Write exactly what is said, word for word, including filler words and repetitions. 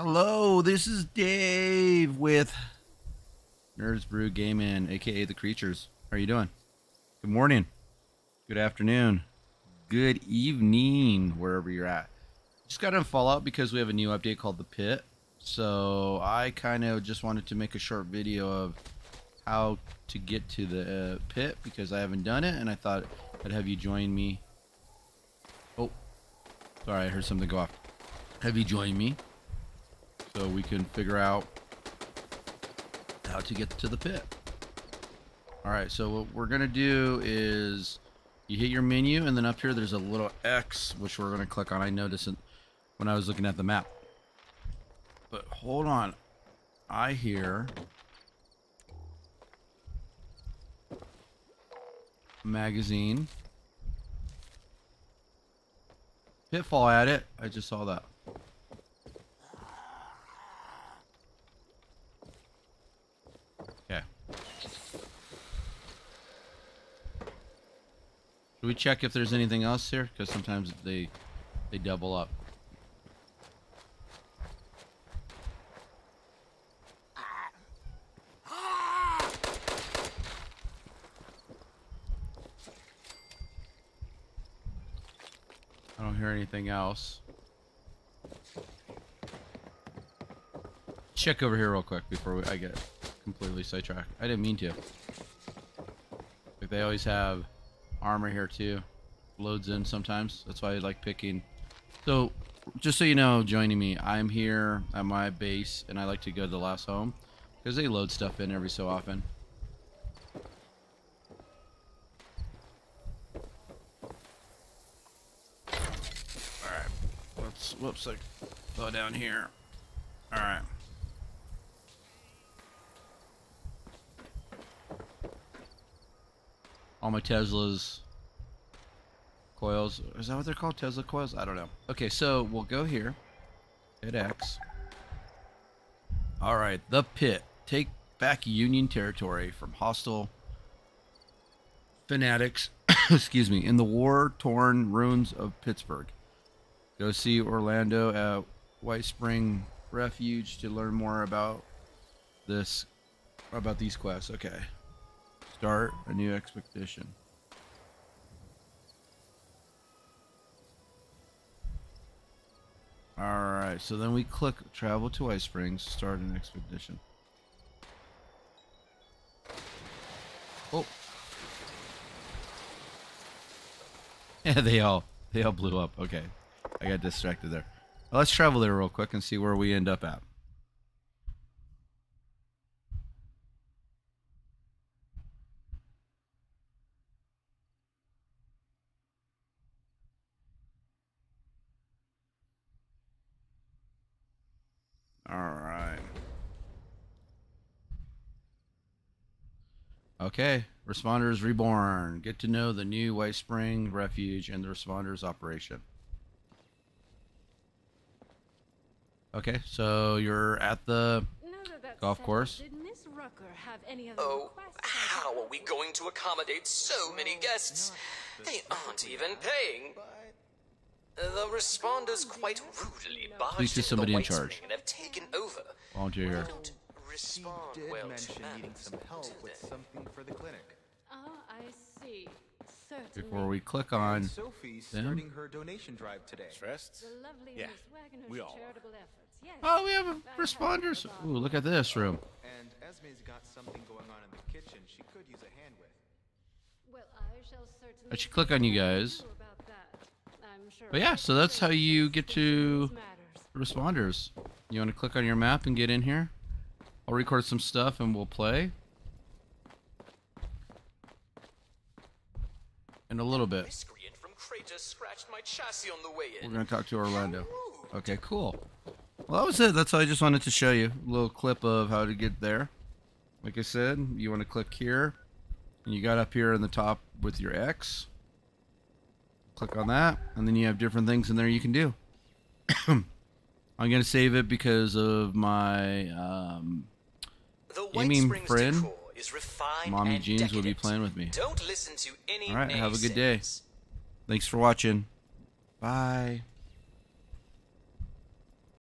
Hello, this is Dave with Nerds Brew Gaming, aka The Creatures. How are you doing? Good morning, good afternoon, good evening, wherever you're at. Just got in Fallout because we have a new update called The Pit. So I kind of just wanted to make a short video of how to get to the uh, pit because I haven't done it, and I thought I'd have you join me. Oh, sorry, I heard something go off. Have you join me so we can figure out how to get to the pit. All right, so what we're gonna do is you hit your menu, and then up here there's a little X which we're gonna click on. I noticed it when I was looking at the map. But hold on, I hear magazine. Pitfall at it. I just saw that. Okay. Do we check if there's anything else here? Because sometimes they they double up. Anything else? Check over here real quick before we, I get completely sidetracked. I didn't mean to. Like they always have armor here too. Loads in sometimes. That's why I like picking. So just so you know, joining me, I'm here at my base, and I like to go to the last home because they load stuff in every so often. Whoops, I fell down here. Alright. All my Tesla's coils. Is that what they're called? Tesla coils? I don't know. Okay, so we'll go here. Hit X. Alright, the pit. Take back Union territory from hostile fanatics. Excuse me. In the war-torn ruins of Pittsburgh. Go see Orlando at White Spring Refuge to learn more about this, about these quests. Okay. Start a new expedition. Alright, so then we click travel to Ice Springs, start an expedition. Oh. Yeah, they all, they all blew up. Okay. I got distracted there. Well, let's travel there real quick and see where we end up at. All right. Okay, Responders Reborn. Get to know the new White Spring Refuge and the Responders operation. Okay, so you're at the golf course. Did Miss Rucker have any other oh, how are we going to accommodate so many guests? They aren't even paying. The responders quite rudely barged into the White Spring and have taken over. Volunteer here. She did mention needing some help with something for the clinic. Oh, I see. Before we click on Sophie starting her donation drive today. Stressed? Yeah, we all are. Oh, we have a responders. Ooh, look at this room. And Esme's got something going on in the kitchen she could use a hand with. Well, I shall certainly I should click on you guys. But yeah, so that's how you get to responders. You want to click on your map and get in here? I'll record some stuff and we'll play. In a little bit. From Kratos scratched my chassis on the way in. We're going to talk to Orlando. Okay, cool. Well, that was it. That's all I just wanted to show you. A little clip of how to get there. Like I said, you want to click here. And you got up here in the top with your X. Click on that. And then you have different things in there you can do. I'm going to save it because of my um, gaming friend. Is refined Mommy and Jeans decadent. Will be playing with me. Don't listen to any All right, have a good day. Thanks for watching. Bye.